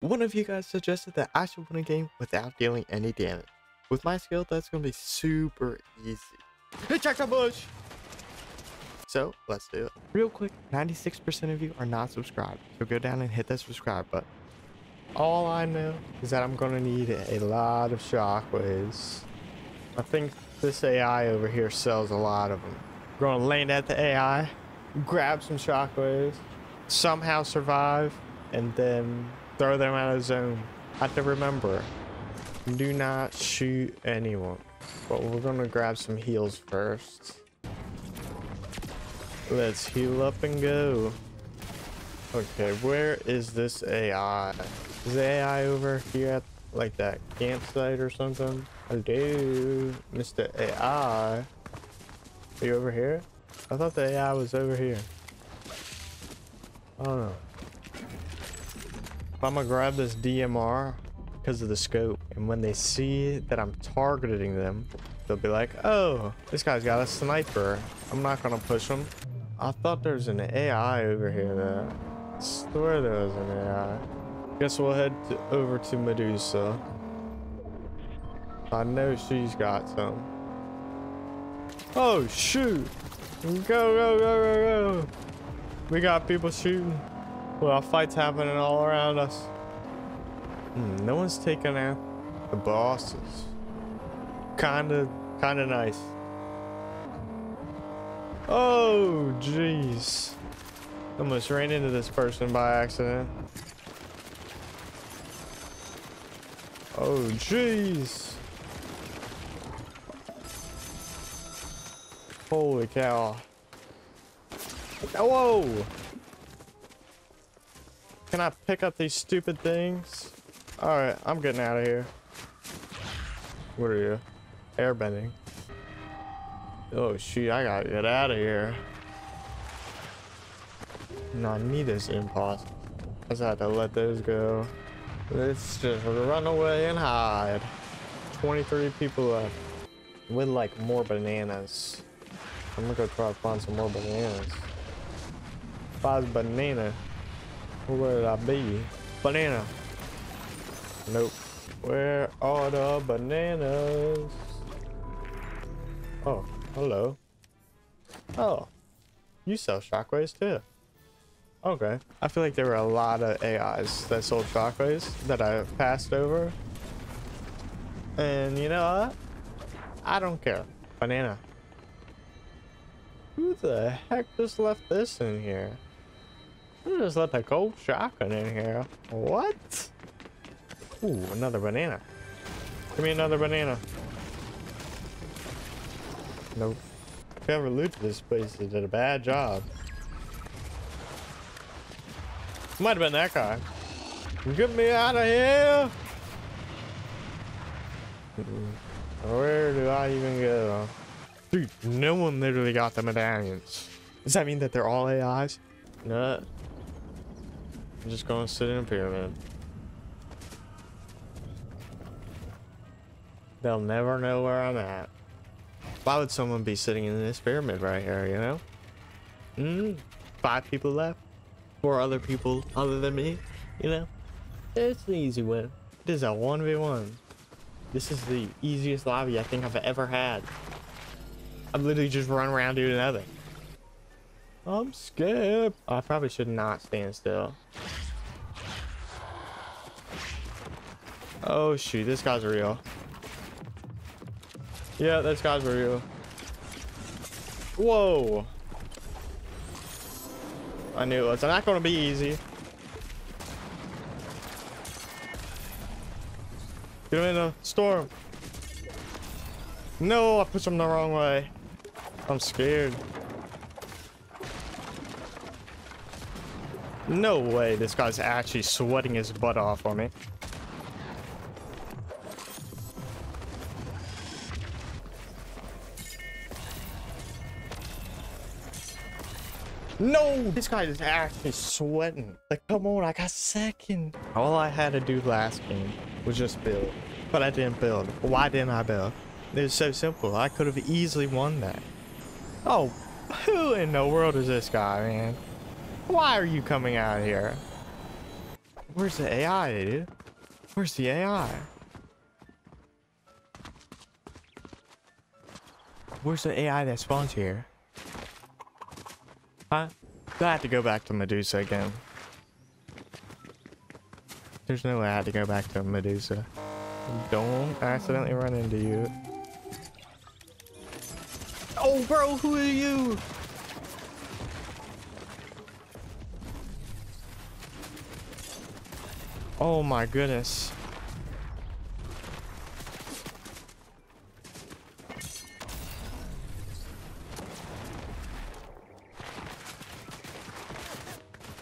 One of you guys suggested that I should win a game without dealing any damage. With my skill, that's going to be super easy. Hey, check that bush! So, let's do it. Real quick, 96% of you are not subscribed, so go down and hit that subscribe button. All I know is that I'm going to need a lot of shockwaves. I think this AI over here sells a lot of them. I'm going to land at the AI, grab some shockwaves, somehow survive, and then throw them out of zone. I have to remember, do not shoot anyone. But we're going to grab some heals first. Let's heal up and go. Okay, where is this AI? Is the AI over here at like that campsite or something? Hello, Mr. AI. Are you over here? I thought the AI was over here. I don't know. If I'm gonna grab this DMR because of the scope, and when they see that I'm targeting them, they'll be like, oh, this guy's got a sniper. I'm not gonna push him. I thought there was an AI over here though. I swear there was an AI. Guess we'll head over to Medusa. I know she's got some. Oh shoot! Go, go, go, go, go! We got people shooting. Well, fights happening all around us. No one's taking out the bosses. Kinda nice. Oh, jeez. Almost ran into this person by accident. Oh, jeez. Holy cow. Whoa! Can I pick up these stupid things? Alright, I'm getting out of here. What are you? Airbending. Oh shoot, I gotta get out of here. No, I need this impulse. I just had to let those go. Let's just run away and hide. 23 people left. With like more bananas. I'm gonna go try to find some more bananas. Five banana. Where would I be? Banana. Nope. Where are the bananas? Oh, hello. Oh, you sell shockwaves too. Okay. I feel like there were a lot of AIs that sold shockwaves that I passed over. And you know what? I don't care. Banana. Who the heck just left this in here? I just let the gold shotgun in here. What? Ooh, another banana. Give me another banana. Nope. Whoever looted this place did a bad job. Might have been that guy. Get me out of here! Where do I even go? Dude, no one literally got the medallions. Does that mean that they're all AIs? No. I'm just going to sit in a pyramid. They'll never know where I'm at. Why would someone be sitting in this pyramid right here, you know? 5 people left. 4 other people other than me, you know? It's an easy win. It is a 1v1. This is the easiest lobby I think I've ever had. I've literally just run around doing nothing. I'm scared. Oh, I probably should not stand still. Oh shoot, this guy's real. Yeah, this guy's real. Whoa. I knew it was not gonna be easy. Get him in the storm. No, I pushed him the wrong way. I'm scared. No way, this guy's actually sweating his butt off on me. No, this guy is actually sweating. Like, come on, I got second. All I had to do last game was just build, but I didn't build. Why didn't I build? It was so simple. I could have easily won that. Oh, who in the world is this guy, man? Why are you coming out here? Where's the AI, dude? Where's the AI? Where's the AI that spawns here? Huh? I have to go back to Medusa again. There's no way I had to go back to Medusa. Don't accidentally run into you. Oh, bro, who are you? Oh my goodness.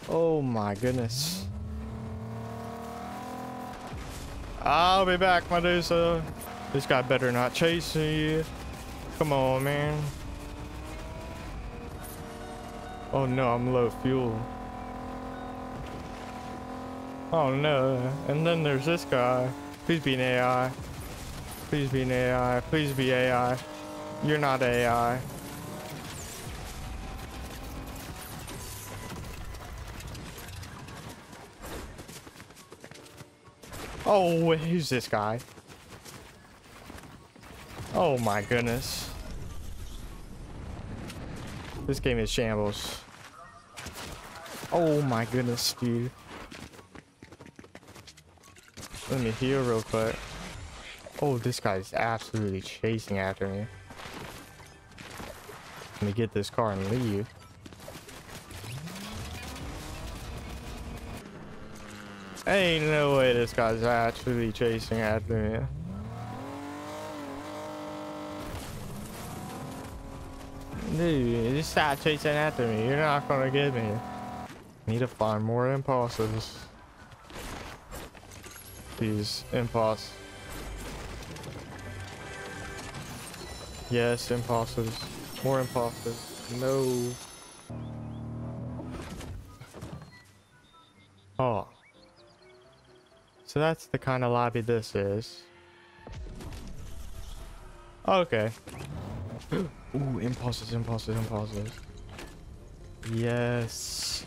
Oh my goodness. I'll be back, Medusa. This guy better not chase you. Come on, man. Oh no, I'm low fuel. Oh no, and then there's this guy. Please be an AI. Please be an AI. Please be AI. You're not AI. Oh, who's this guy? Oh my goodness. This game is shambles. Oh my goodness, dude. Let me heal real quick. Oh, this guy's absolutely chasing after me. Let me get this car and leave. Ain't no way this guy's actually chasing after me. Dude, just stop chasing after me. You're not gonna get me. Need to find more impulses. Please, impulse. Yes, impulses. More impulses. No. Oh. So that's the kind of lobby this is. Okay. Ooh, impulses, impulses, impulses. Yes.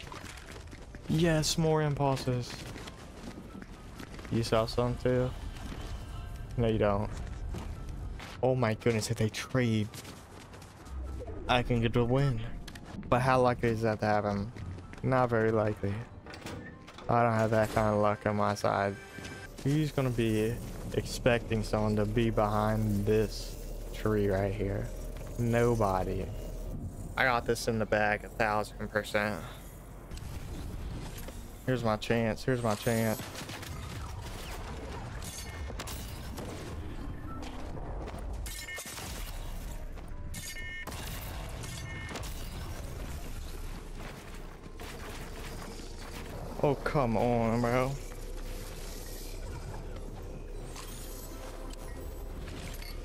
Yes, more impulses. You saw some too? No, you don't. Oh my goodness, if they trade, I can get the win. But how likely is that to happen? Not very likely. I don't have that kind of luck on my side. He's gonna be expecting someone to be behind this tree right here. Nobody. I got this in the bag 1000%. Here's my chance. Here's my chance. Oh, come on, bro.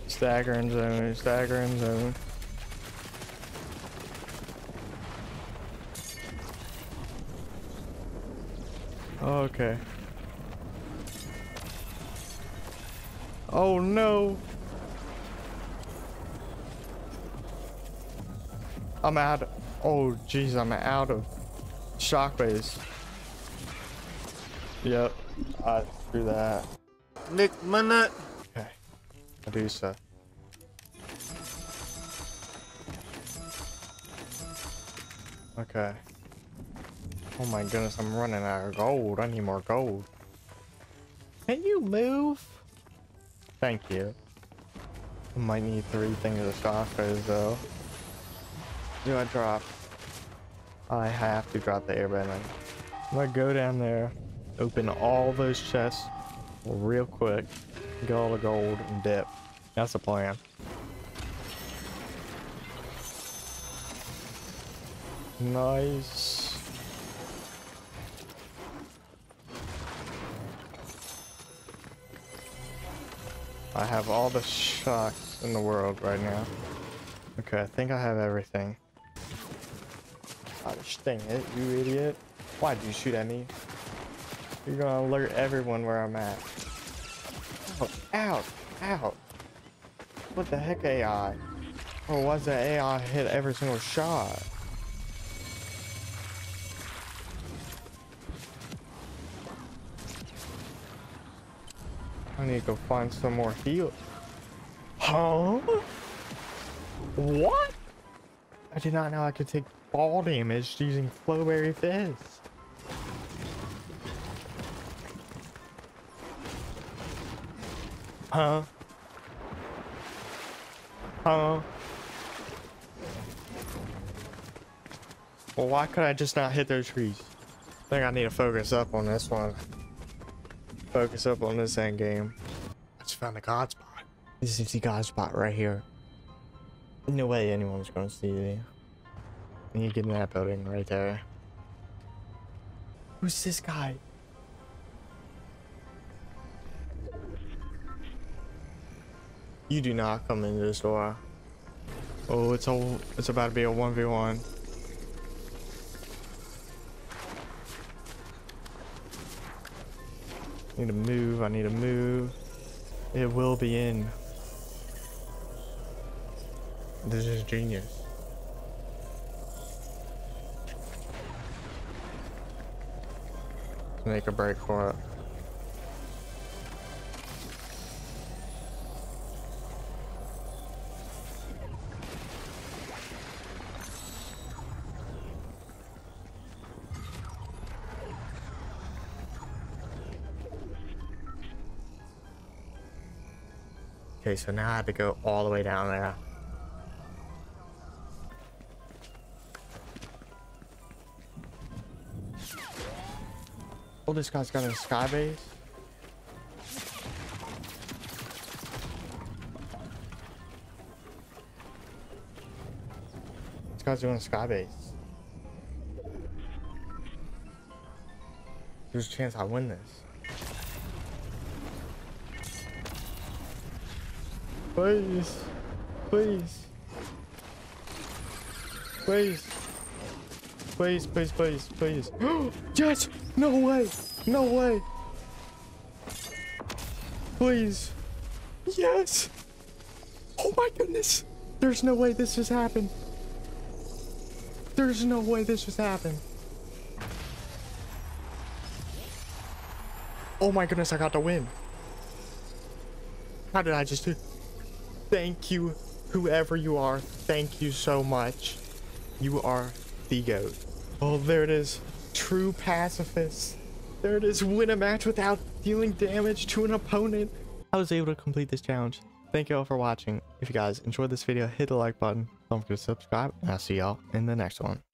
Staggering zone, staggering zone. Okay. Oh no. I'm out. Oh geez, I'm out of shockwaves. Yep. I threw that. Nick Minute. Okay. Medusa. Okay. Oh my goodness, I'm running out of gold. I need more gold. Can you move? Thank you. I might need 3 things of chakras though. Do I drop? I have to drop the airbending. I'm gonna go down there, open all those chests real quick, get all the gold and dip. That's the plan. Nice. I have all the shocks in the world right now. Okay, I think I have everything. Gosh dang it, you idiot. Why'd you shoot at me? You're gonna alert everyone where I'm at. Oh, ow, ow. What the heck, AI? Oh, why does the AI hit every single shot? I need to go find some more heal. Huh? What? I did not know I could take fall damage using Flowberry Fist. Huh? Huh? Well, why could I just not hit those trees? I think I need to focus up on this one. Focus up on this end game. I just found a god spot. This is the god spot right here. No way anyone's gonna see me. I need to get in that building right there. Who's this guy? You do not come into this door. Oh, it's about to be a 1v1. Need to move. I need to move. It will be in. This is genius. Let's make a break for it. Okay, so now I have to go all the way down there. Oh, this guy's got a sky base. This guy's doing a sky base. There's a chance I win this. Please, please, please, please, please, please, please. Yes! No way! No way! Please! Yes! Oh my goodness! There's no way this has happened. There's no way this has happened. Oh my goodness! I got the win. How did I just do? Thank you, whoever you are. Thank you so much. You are the GOAT. Oh, there it is. True pacifist. There it is. Win a match without dealing damage to an opponent. I was able to complete this challenge. Thank you all for watching. If you guys enjoyed this video, hit the like button. Don't forget to subscribe, and I'll see y'all in the next one.